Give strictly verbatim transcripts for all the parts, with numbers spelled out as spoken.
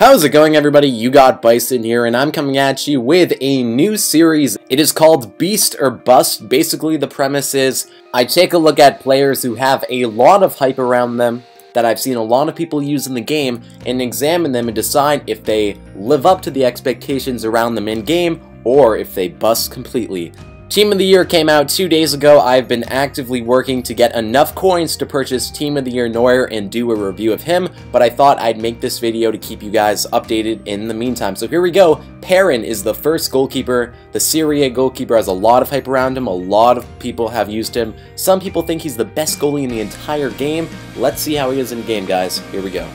How's it going, everybody? You got Byson here, and I'm coming at you with a new series. It is called Beast or Bust. Basically, the premise is I take a look at players who have a lot of hype around them that I've seen a lot of people use in the game and examine them and decide if they live up to the expectations around them in-game or if they bust completely. Team of the Year came out two days ago. I've been actively working to get enough coins to purchase Team of the Year Neuer and do a review of him, but I thought I'd make this video to keep you guys updated in the meantime. So here we go. Perin is the first goalkeeper. The Serie A goalkeeper has a lot of hype around him. A lot of people have used him. Some people think he's the best goalie in the entire game. Let's see how he is in game, guys. Here we go.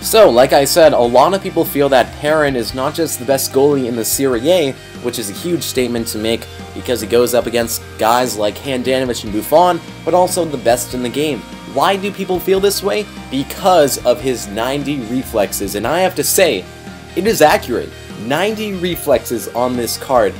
So, like I said, a lot of people feel that Perin is not just the best goalie in the Serie A, which is a huge statement to make because he goes up against guys like Handanovic and Buffon, but also the best in the game. Why do people feel this way? Because of his ninety reflexes, and I have to say, it is accurate. ninety reflexes on this card.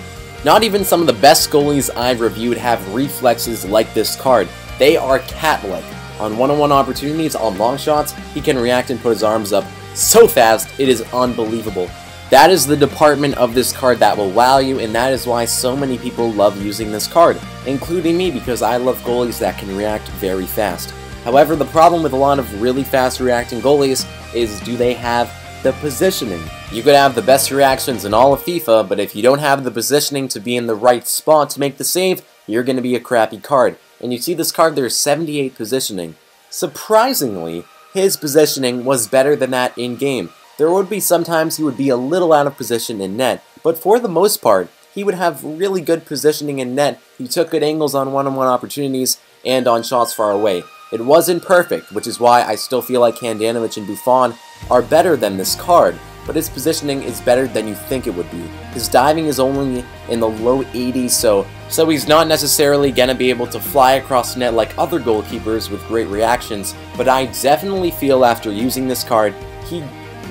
Not even some of the best goalies I've reviewed have reflexes like this card. They are cat-like. On one-on-one opportunities, on long shots, he can react and put his arms up so fast, it is unbelievable. That is the department of this card that will wow you, and that is why so many people love using this card, including me, because I love goalies that can react very fast. However, the problem with a lot of really fast reacting goalies is, do they have the positioning? You could have the best reactions in all of FIFA, but if you don't have the positioning to be in the right spot to make the save, you're going to be a crappy card. And you see this card, there's seventy-eight positioning. Surprisingly, his positioning was better than that in-game. There would be sometimes he would be a little out of position in net, but for the most part, he would have really good positioning in net. He took good angles on one-on-one opportunities and on shots far away. It wasn't perfect, which is why I still feel like Handanovic and Buffon are better than this card, but his positioning is better than you think it would be. His diving is only in the low eighties, so, so he's not necessarily going to be able to fly across net like other goalkeepers with great reactions, but I definitely feel after using this card, he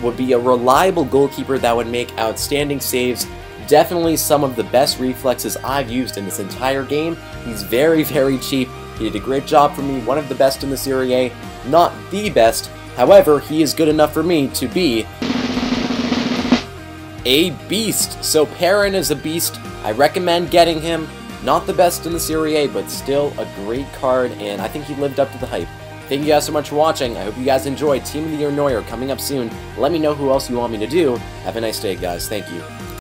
would be a reliable goalkeeper that would make outstanding saves. Definitely some of the best reflexes I've used in this entire game. He's very, very cheap. He did a great job for me, one of the best in the Serie A. Not the best, however, he is good enough for me to be a beast. So Perin is a beast. I recommend getting him. Not the best in the Serie A, but still a great card, and I think he lived up to the hype. Thank you guys so much for watching. I hope you guys enjoyed Team of the Year Neuer coming up soon. Let me know who else you want me to do. Have a nice day, guys. Thank you.